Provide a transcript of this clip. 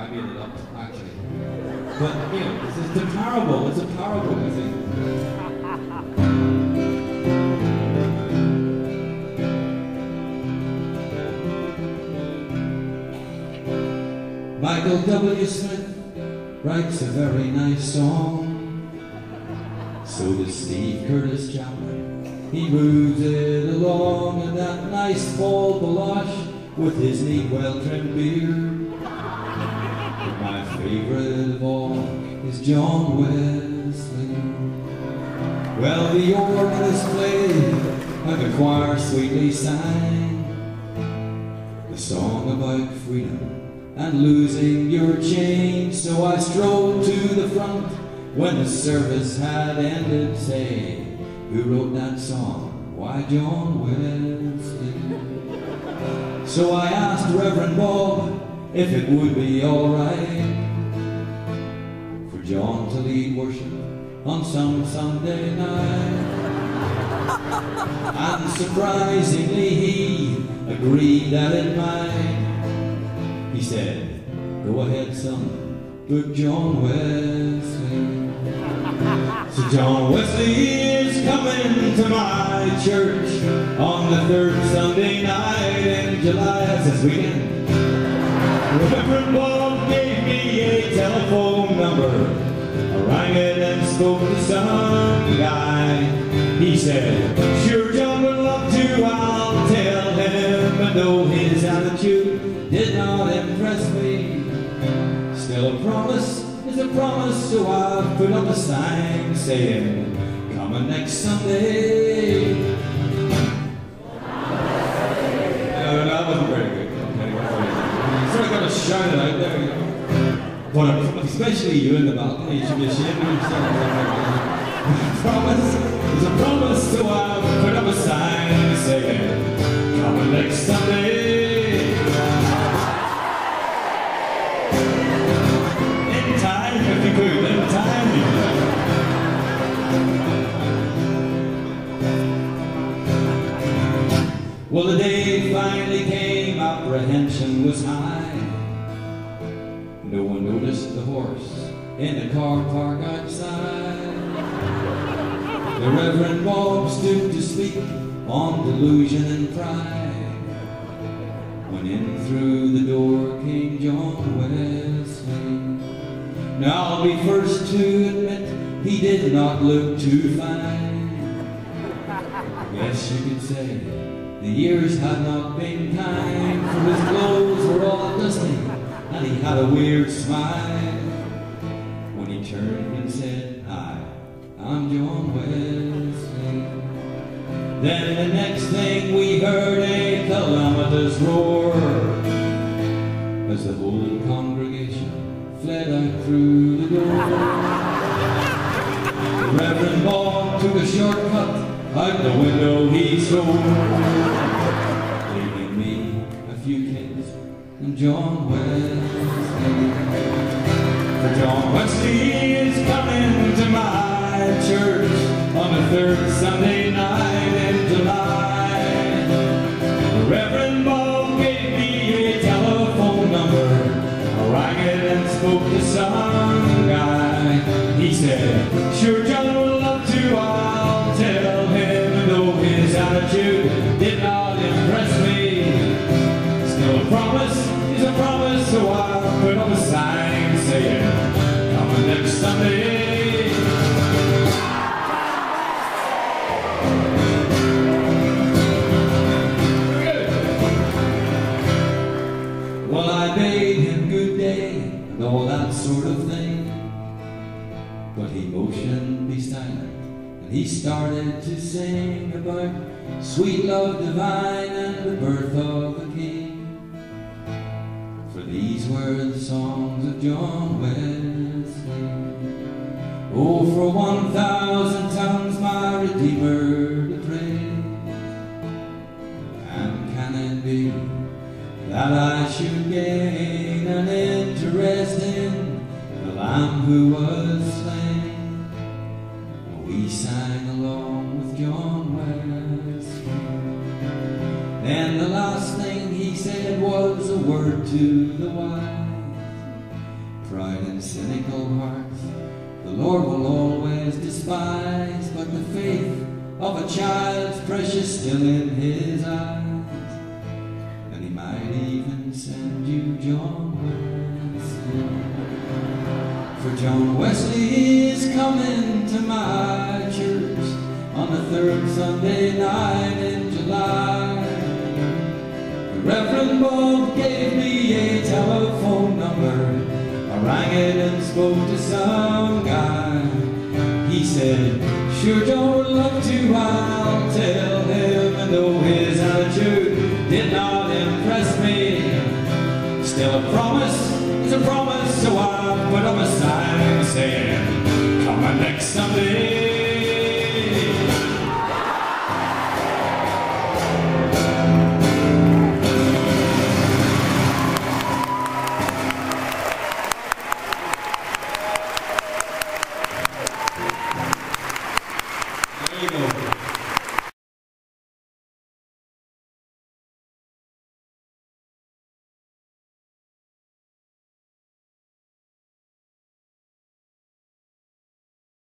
I made it up, actually. But, you know, it's a parable, I think. Michael W. Smith writes a very nice song. So does Steve Curtis Chapman. He moves it along, and that nice Paul Baloche with his neat, well-trimmed beard. And my favorite of all is John Wesley. Well, the organ is played, and the choir sweetly sang the song about freedom and losing your chains. So I strolled to the front when the service had ended, saying, "Who wrote that song? Why, John Wesley." So I asked Reverend Bob if it would be alright for John to lead worship on some Sunday night. And surprisingly he agreed that it might. He said, "Go ahead, son, good John Wesley." So John Wesley is coming to my church on the third Sunday night in July. That's this weekend. Reverend Bob gave me a telephone number. I rang it and spoke to some guy. He said, "Sure, John would love to. I'll tell him." And though his attitude did not impress me, still a promise is a promise, so I put up a sign saying, "Coming next Sunday." No, that wasn't very good. Sort of got to shout it out there. But especially you in the balcony, you should be ashamed of yourself. Promise is a promise, so I put up a sign saying, "Coming next Sunday." Well, the day finally came, apprehension was high. No one noticed the horse in the car park outside. The Reverend Bob stood to speak on delusion and pride, when in through the door came John Wesley. Now I'll be first to admit he did not look too fine. Yes, you could say the years had not been kind, for his clothes were all dusty, and he had a weird smile when he turned and said, "Hi, I'm John Wesley." Then the next thing we heard a calamitous roar as the whole congregation fled out through the door. Reverend Bob took a shortcut, out the window he stole, leaving me a few kids and John Wesley. For John Wesley is coming to my church on the third Sunday night in July. Reverend Bob gave me a telephone number. I rang it and spoke to some guy. He said, "Sure, John would love to. I'll tell." Did not impress me. Still a promise is a promise, so I put up a sign saying, "Coming next Sunday." Good. Well, I bade him good day and all that sort of thing, but he motioned me silent. He started to sing about sweet love divine and the birth of the King. For these were the songs of John Wesley. Oh, for 1,000 tongues my Redeemer to praise, and can it be that I should gain an interest in the Lamb who was slain? We sang along with John Wesley. Then the last thing he said was a word to the wise, Pride and cynical hearts the Lord will always despise, but the faith of a child's precious still in his eyes. And he might even send you John Wesley, for John Wesley is coming to my church on the third Sunday night in July. The Reverend Bob gave me a telephone number. I rang it and spoke to some guy. He said, sure John would love to, I'll tell him. And though his attitude did not impress me, still a promise is a promise, so I put up a sign saying, come on next Sunday. There you go.